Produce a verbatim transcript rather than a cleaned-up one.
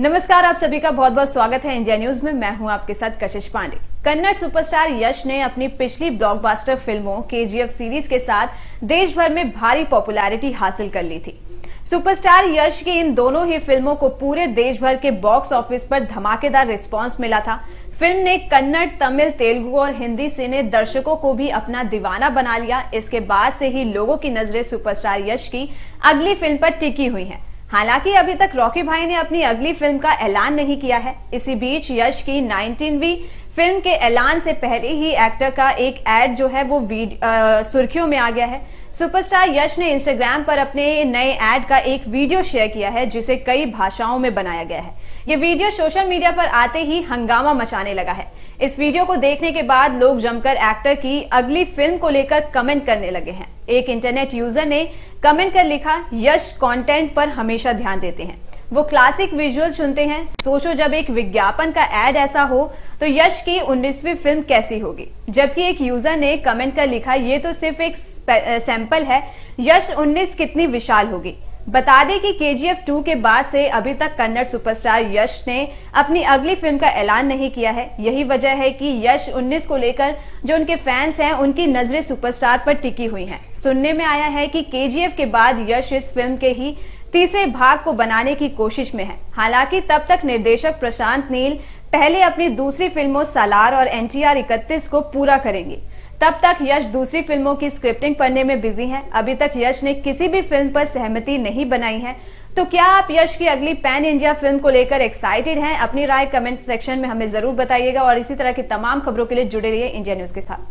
नमस्कार, आप सभी का बहुत बहुत स्वागत है इंडिया न्यूज में। मैं हूं आपके साथ कशिश पांडे। कन्नड़ सुपरस्टार यश ने अपनी पिछली ब्लॉकबस्टर फिल्मों के जी एफ सीरीज के साथ देश भर में भारी पॉपुलैरिटी हासिल कर ली थी। सुपरस्टार यश की इन दोनों ही फिल्मों को पूरे देश भर के बॉक्स ऑफिस पर धमाकेदार रिस्पॉन्स मिला था। फिल्म ने कन्नड़, तमिल, तेलुगु और हिंदी सिने दर्शकों को भी अपना दीवाना बना लिया। इसके बाद से ही लोगों की नजरें सुपरस्टार यश की अगली फिल्म पर टिकी हुई है। हालांकि अभी तक रॉकी भाई ने अपनी अगली फिल्म का ऐलान नहीं किया है। इसी बीच यश की नाइनटीनवीं फिल्म के ऐलान से पहले ही एक्टर का एक ऐड जो है वो सुर्खियों में आ गया है। सुपरस्टार यश ने इंस्टाग्राम पर अपने नए ऐड का एक वीडियो शेयर किया है जिसे कई भाषाओं में बनाया गया है। ये वीडियो सोशल मीडिया पर आते ही हंगामा मचाने लगा है। इस वीडियो को देखने के बाद लोग जमकर एक्टर की अगली फिल्म को लेकर कमेंट करने लगे हैं। एक इंटरनेट यूजर ने कमेंट कर लिखा, यश कंटेंट पर हमेशा ध्यान देते हैं, वो क्लासिक विजुअल चुनते हैं। सोचो जब एक विज्ञापन का एड ऐसा हो तो यश की उन्नीसवीं फिल्म कैसी होगी। जबकि एक यूजर ने कमेंट कर लिखा, ये तो सिर्फ एक सैंपल है, यश उन्नीस कितनी विशाल होगी। बता दें कि के जी एफ टू के बाद से अभी तक कन्नड़ सुपरस्टार यश ने अपनी अगली फिल्म का ऐलान नहीं किया है। यही वजह है कि यश उन्नीस को लेकर जो उनके फैंस हैं उनकी नजरें सुपरस्टार पर टिकी हुई हैं। सुनने में आया है कि के जी एफ के बाद यश इस फिल्म के ही तीसरे भाग को बनाने की कोशिश में है। हालांकि तब तक निर्देशक प्रशांत नील पहले अपनी दूसरी फिल्मों सलार और एन टी आर इकतीस को पूरा करेंगे। तब तक यश दूसरी फिल्मों की स्क्रिप्टिंग पढ़ने में बिजी हैं। अभी तक यश ने किसी भी फिल्म पर सहमति नहीं बनाई है। तो क्या आप यश की अगली पैन इंडिया फिल्म को लेकर एक्साइटेड हैं? अपनी राय कमेंट सेक्शन में हमें जरूर बताइएगा और इसी तरह की तमाम खबरों के लिए जुड़े रहिए इंडिया न्यूज के साथ।